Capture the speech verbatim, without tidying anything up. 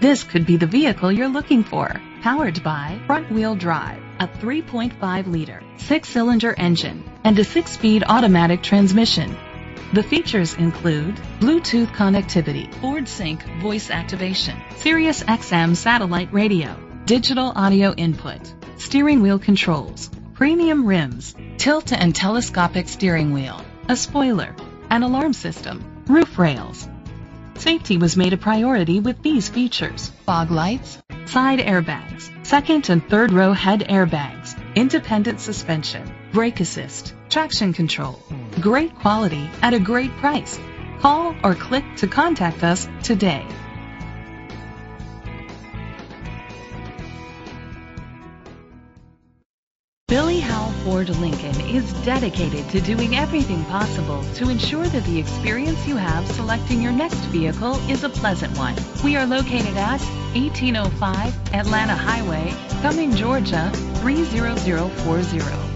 This could be the vehicle you're looking for. Powered by front-wheel drive, a three point five liter, six-cylinder engine, and a six-speed automatic transmission. The features include Bluetooth connectivity, Ford Sync voice activation, Sirius X M satellite radio, digital audio input, steering wheel controls, premium rims, tilt and telescopic steering wheel, a spoiler, an alarm system, roof rails. Safety was made a priority with these features: fog lights, side airbags, second and third row head airbags, independent suspension, brake assist, traction control. Great quality at a great price. Call or click to contact us today. Billy Howell Ford Lincoln is dedicated to doing everything possible to ensure that the experience you have selecting your next vehicle is a pleasant one. We are located at eighteen oh five Atlanta Highway, Cumming, Georgia three zero zero four zero.